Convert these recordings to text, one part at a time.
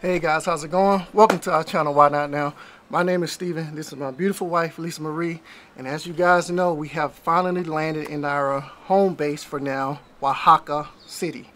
Hey guys, how's it going? Welcome to our channel, Why Not Now. My name is Steven. This is my beautiful wife, Lisa Marie. And as you guys know, we have finally landed in our home base for now, Oaxaca City.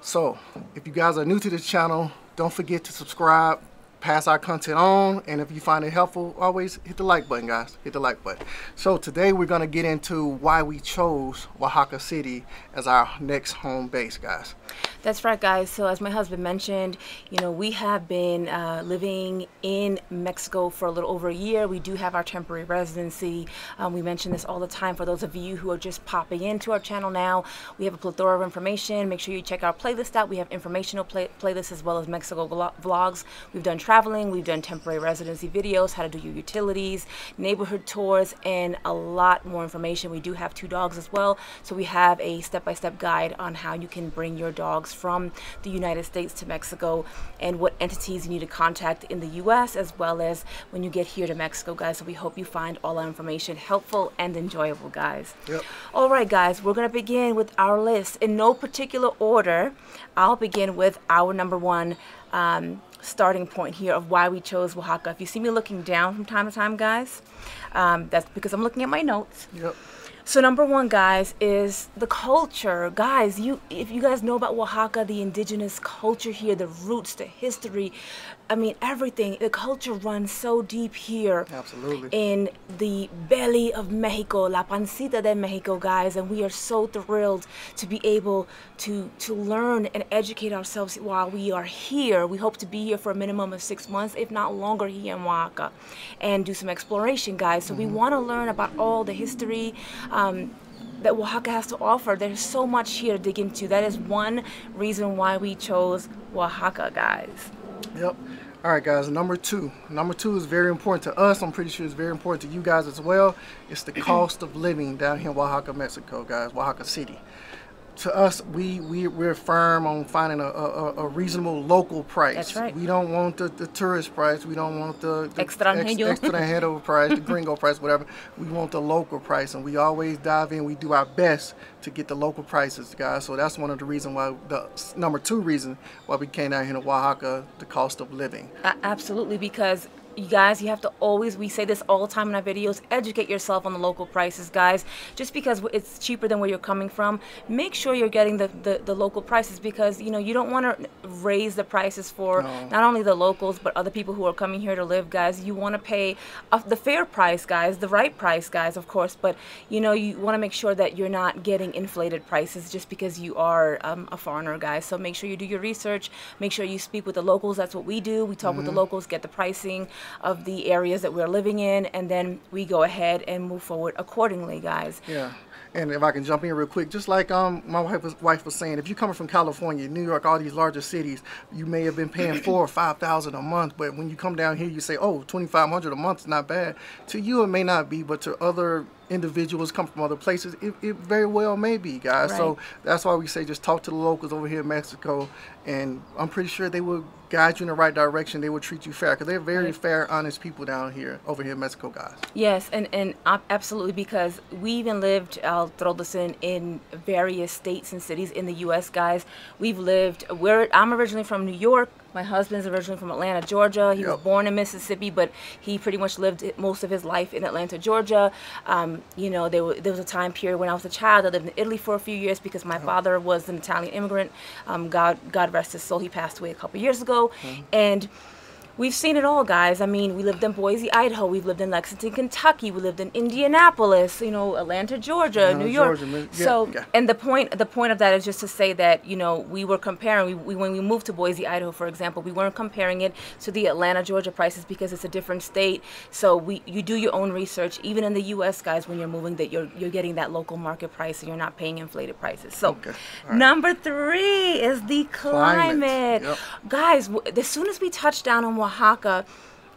So, if you guys are new to this channel, don't forget to subscribe, pass our content on, and if you find it helpful, always hit the like button, guys. Hit the like button. So today we're gonna get into why we chose Oaxaca City as our next home base, guys. That's right, guys. So as my husband mentioned, you know, we have been living in Mexico for a little over a year. We do have our temporary residency. We mention this all the time for those of you who are just popping into our channel now. We have a plethora of information. Make sure you check our playlist out. We have informational playlists as well as Mexico vlogs. We've done traveling, we've done temporary residency videos, how to do your utilities, neighborhood tours, and a lot more information. We do have 2 dogs as well, so we have a step-by-step guide on how you can bring your dogs from the United States to Mexico and what entities you need to contact in the U.S. as well as when you get here to Mexico, guys. So we hope you find all our information helpful and enjoyable, guys. Yep. All right, guys, we're gonna begin with our list in no particular order. I'll begin with our number 1 starting point here of why we chose Oaxaca. If you see me looking down from time to time, guys, that's because I'm looking at my notes. Yep. So number 1, guys, is the culture. Guys, if you guys know about Oaxaca, the indigenous culture here, the roots, the history, I mean, everything. The culture runs so deep here. Absolutely. In the belly of Mexico, la pancita de Mexico, guys. And we are so thrilled to be able to learn and educate ourselves while we are here. We hope to be here for a minimum of 6 months, if not longer, here in Oaxaca, and do some exploration, guys. So we want to learn about all the history that Oaxaca has to offer. There's so much here to dig into. That is one reason why we chose Oaxaca, guys. Yep. All right, guys, number 2. Number 2 is very important to us. I'm pretty sure it's very important to you guys as well. It's the cost of living down here in Oaxaca, Mexico, guys, Oaxaca City. To us, we're firm on finding a reasonable local price. That's right. We don't want the tourist price. We don't want the extranjero price, the gringo price, whatever. We want the local price, and we always dive in. We do our best to get the local prices, guys. So that's one of the reasons why, the number 2 reason why we came down here to Oaxaca, the cost of living. Absolutely, because you guys, you have to always, we say this all the time in our videos, educate yourself on the local prices, guys. Just because it's cheaper than where you're coming from, make sure you're getting the local prices, because, you know, you don't want to raise the prices for not only the locals, but other people who are coming here to live, guys. You want to pay the fair price, guys, the right price, guys, of course. But, you know, you want to make sure that you're not getting inflated prices just because you are a foreigner, guys. So make sure you do your research. Make sure you speak with the locals. That's what we do. We talk with the locals, get the pricing of the areas that we're living in, and then we go ahead and move forward accordingly, guys. Yeah. And if I can jump in real quick, just like my wife was saying, if you're coming from California, New York, all these larger cities, you may have been paying $4,000 or $5,000 a month, but when you come down here, you say, oh, $2,500 a month is not bad. To you, it may not be, but to other individuals come from other places, it very well may be, guys. Right. So that's why we say just talk to the locals over here in Mexico, and I'm pretty sure they will guide you in the right direction. They will treat you fair, because they're very fair, honest people down here, over here in Mexico, guys. Yes, and absolutely, because we even lived, I'll throw this in various states and cities in the U.S., guys. We've lived, I'm originally from New York. My husband's originally from Atlanta, Georgia. He was born in Mississippi, but he pretty much lived most of his life in Atlanta, Georgia. You know, there was a time period when I was a child. I lived in Italy for a few years because my father was an Italian immigrant. God rest his soul. He passed away a couple years ago. And we've seen it all, guys. I mean, we lived in Boise, Idaho. We've lived in Lexington, Kentucky. We lived in Indianapolis, you know, Atlanta, Georgia, New York. Georgia, yeah. So, and the point of that is just to say that, you know, we were comparing. When we moved to Boise, Idaho, for example, we weren't comparing it to the Atlanta, Georgia prices because it's a different state. So you do your own research, even in the U.S., guys, when you're moving, that you're getting that local market price and you're not paying inflated prices. So, number 3 is the climate. Guys, as soon as we touched down on Oaxaca,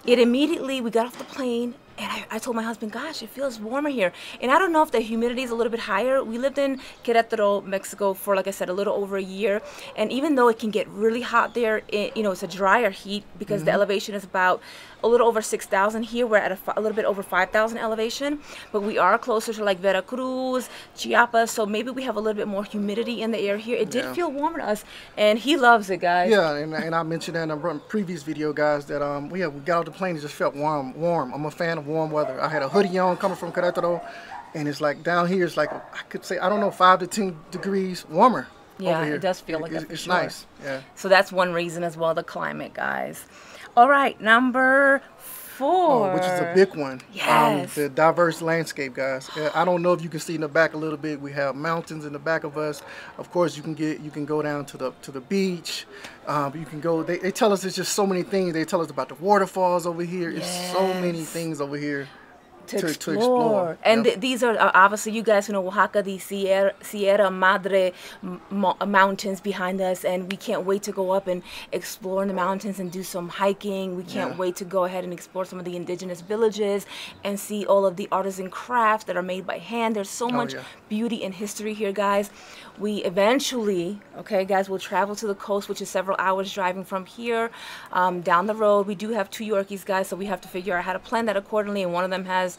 it immediately, we got off the plane And I told my husband, gosh, it feels warmer here. And I don't know if the humidity is a little bit higher. We lived in Querétaro, Mexico for, like I said, a little over a year. And even though it can get really hot there, it's a drier heat because the elevation is about a little over 6,000 here. We're at a little bit over 5,000 elevation, but we are closer to like Veracruz, Chiapas. So maybe we have a little bit more humidity in the air here. It did feel warmer to us, and he loves it, guys. Yeah, and I mentioned that in a previous video, guys, that we got off the plane and just felt warm. I'm a fan of warm weather. I had a hoodie on coming from Querétaro, and it's like down here, it's like, I could say, I don't know, 5 to 10 degrees warmer. Yeah, it does feel like that for sure. It's nice. Yeah. So that's one reason as well, the climate, guys. All right, number 4. Oh, which is a big one. Yes. The diverse landscape, guys. I don't know if you can see in the back a little bit. We have mountains in the back of us. Of course, you can go down to the beach. You can go. They tell us there's just so many things. They tell us about the waterfalls over here. Yes. It's so many things over here. To explore. And these are obviously, you guys know, Oaxaca, the Sierra Madre mountains behind us, and we can't wait to go up and explore in the mountains and do some hiking. We can't wait to go ahead and explore some of the indigenous villages and see all of the artisan crafts that are made by hand. There's so much beauty and history here, guys. We eventually, okay, guys, will travel to the coast, which is several hours driving from here down the road. We do have 2 Yorkies, guys, so we have to figure out how to plan that accordingly, and one of them has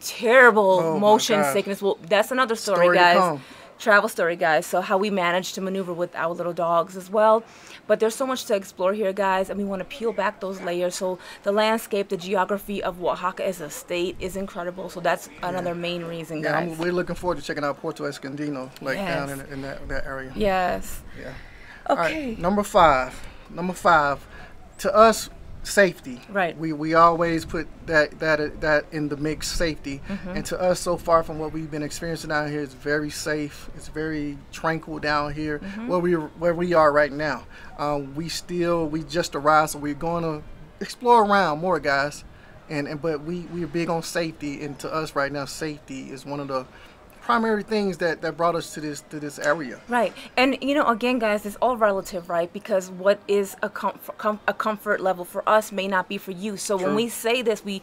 terrible motion sickness. Well, that's another story, guys. Travel story, guys. So how we managed to maneuver with our little dogs as well. But there's so much to explore here, guys, and we want to peel back those layers. So the landscape, the geography of Oaxaca as a state is incredible. So that's another main reason, guys. Yeah, we're looking forward to checking out Puerto Escondido, like down in that area. Yes. Yeah. Okay. All right, number 5. To us, safety. Right. We always put that in the mix, safety. And to us, so far from what we've been experiencing out here, it's very safe. It's very tranquil down here. Where we are right now, we just arrived, so we're going to explore around more, guys. But we're big on safety, and to us right now, safety is one of the primary things that brought us to this area. Right. And again, guys, it's all relative, right? Because what is a comfort level for us may not be for you. So when we say this, we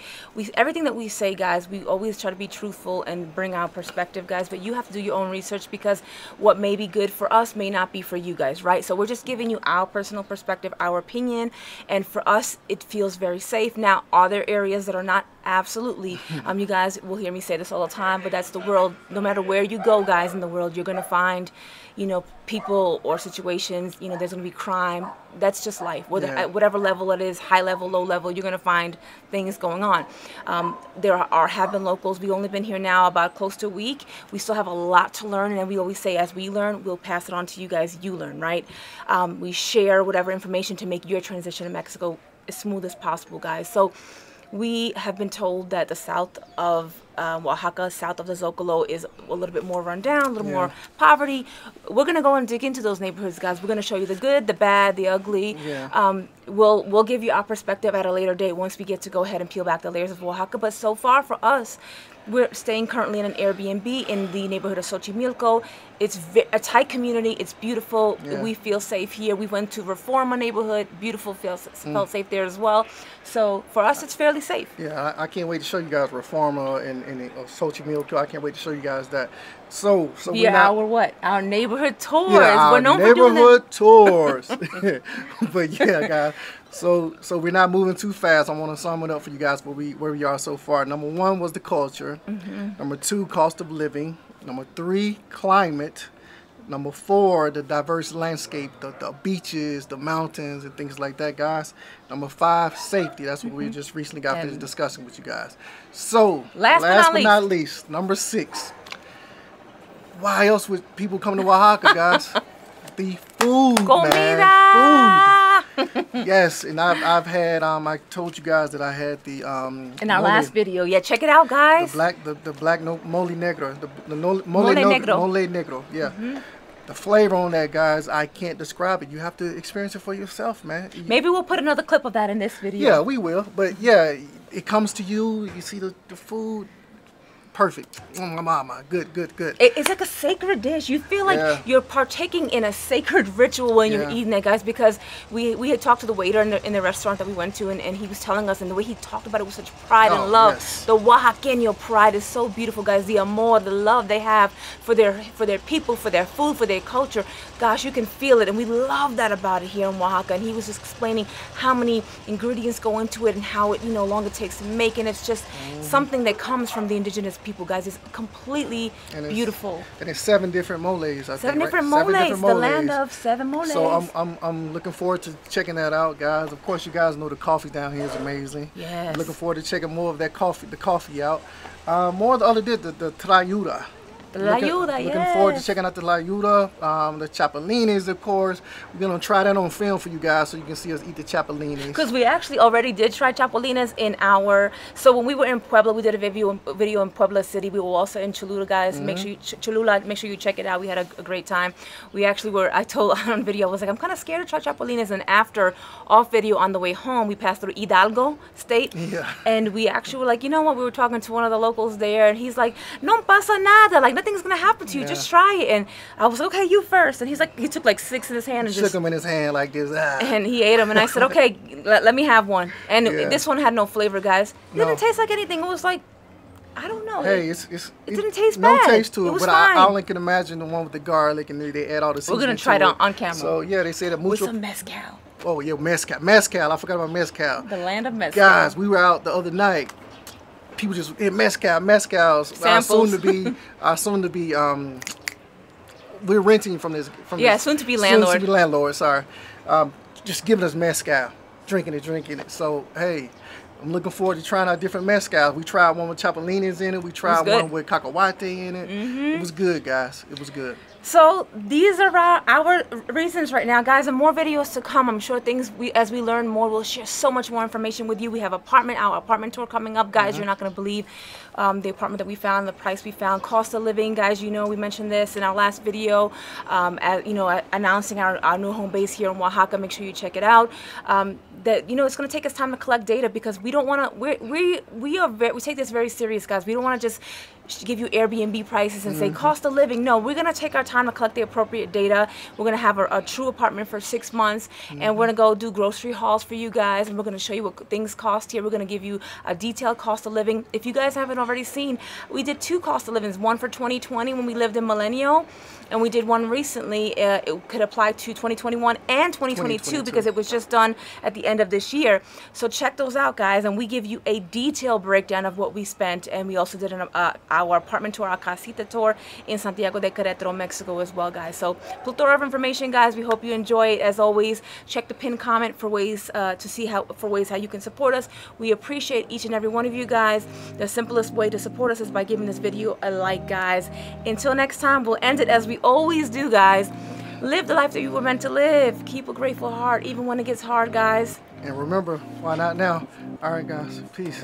everything that we say, guys, we always try to be truthful and bring our perspective, guys, but you have to do your own research, because what may be good for us may not be for you guys, right? So we're just giving you our personal perspective, our opinion, and for us it feels very safe. Now, are there areas that are not? Absolutely. You guys will hear me say this all the time, but that's the world. No matter where you go, guys, in the world, you're going to find, people or situations, there's going to be crime. That's just life. At whatever level it is, high level, low level, you're going to find things going on. There have been locals. We've only been here now about close to a week. We still have a lot to learn, and we always say, as we learn, we'll pass it on to you guys. You learn, right? We share whatever information to make your transition to Mexico as smooth as possible, guys. So we have been told that the south of Oaxaca, south of the Zocalo, is a little bit more run down, a little more poverty. We're gonna go and dig into those neighborhoods, guys. We're gonna show you the good, the bad, the ugly. We'll give you our perspective at a later date once we get to go ahead and peel back the layers of Oaxaca. But so far for us, we're staying currently in an Airbnb in the neighborhood of Xochimilco. It's a tight community. It's beautiful. We feel safe here. We went to Reforma neighborhood. Beautiful. Felt safe there as well. So for us, it's fairly safe. Yeah, I can't wait to show you guys Reforma and Xochimilco. I can't wait to show you guys that. So yeah, our neighborhood tours. Yeah, our neighborhood tours. But yeah, guys. So we're not moving too fast. I want to sum it up for you guys where we are so far. Number 1 was the culture. Number 2, cost of living. Number 3, climate. Number 4, the diverse landscape, the beaches, the mountains, and things like that, guys. Number 5, safety. That's what we just recently got finished discussing with you guys. So last but not least, number 6. Why else would people come to Oaxaca, guys? The food, man. Food. Yes, and I've had, I told you guys that I had the in our last video. Yeah, check it out, guys. The mole negro. Yeah. The flavor on that, guys, I can't describe it. You have to experience it for yourself, man. Maybe we'll put another clip of that in this video. Yeah, we will. But yeah, it comes to you. You see the food. perfect. Mama, good. It's like a sacred dish. You feel like you're partaking in a sacred ritual when you're eating it, guys, because we had talked to the waiter in the restaurant that we went to, and he was telling us, and the way he talked about it was such pride and love. Yes. The Oaxaqueño pride is so beautiful, guys. The amor, the love they have for their people, for their food, for their culture. Gosh, you can feel it, and we love that about it here in Oaxaca. And he was just explaining how many ingredients go into it and how it, you know, long it takes to make, and it's just something that comes from the indigenous people, guys. It's completely beautiful. And it's 7 different moles. Seven different moles. The land of 7 moles. So I'm looking forward to checking that out, guys. Of course, you guys know the coffee down here is amazing. Yes. I'm looking forward to checking more of that coffee, the coffee out. More of the other did the tlayuda. Looking forward to checking out the tlayuda, the chapolines, of course. We're going to try that on film for you guys so you can see us eat the chapolines. Because we actually already did try chapolines in our... So when we were in Puebla, we did a video in Puebla City. We were also in Cholula, guys. Make sure you... Cholula, make sure you check it out. We had a great time. We actually were... I told on video, I was like, I'm kind of scared to try chapolines. And after off video on the way home, we passed through Hidalgo State. Yeah. And we actually were like, you know what? We were talking to one of the locals there, and he's like, no pasa nada. Like, nothing's gonna happen to you. Just try it. And I was like, okay, you first. And he's like, he took like 6 in his hand and just shook them in his hand like this. Ah. And he ate them. And I said, okay, let me have one. And this one had no flavor, guys. It didn't taste like anything. It was like, I don't know. Hey, it didn't taste bad. No taste to it. But I only can imagine the one with the garlic and they add all the seasoning. We're gonna try it on camera. So yeah, they say that mucho with some mezcal. Oh yeah, mezcal. I forgot about mezcal. The land of mezcal. Guys, we were out the other night. People just in mezcals. Our soon to be we're renting from this soon to be landlord, sorry, just giving us mezcal, drinking it. So hey, I'm looking forward to trying out different mezcals. We tried one with chapolines in it. We tried one with cacahuate in it. It was good, guys. It was good. So these are our reasons right now, guys, and more videos to come. I'm sure as we learn more, we'll share so much more information with you. We have our apartment tour coming up, guys. You're not going to believe the apartment that we found, the price we found, cost of living, guys. You know, we mentioned this in our last video, you know, announcing our new home base here in Oaxaca. Make sure you check it out. That, you know, it's going to take us time to collect data because we don't want to. We take this very serious, guys. We don't want to just give you Airbnb prices and say cost of living. No, we're gonna take our time to collect the appropriate data. We're gonna have a true apartment for 6 months, and we're gonna go do grocery hauls for you guys, and we're gonna show you what things cost here. We're gonna give you a detailed cost of living. If you guys haven't already seen, we did 2 cost of livings, one for 2020 when we lived in Millennial, and we did one recently. It could apply to 2021 and 2022 because it was just done at the end of this year. So check those out, guys, and we give you a detailed breakdown of what we spent, and we also did an our apartment tour, our casita tour in Santiago de Querétaro, Mexico as well, guys. So plethora of information, guys. We hope you enjoy it. As always, check the pinned comment for ways how you can support us. We appreciate each and every one of you guys. The simplest way to support us is by giving this video a like, guys. Until next time, we'll end it as we always do, guys. Live the life that you were meant to live. Keep a grateful heart even when it gets hard, guys. And remember, why not now? All right, guys. Peace.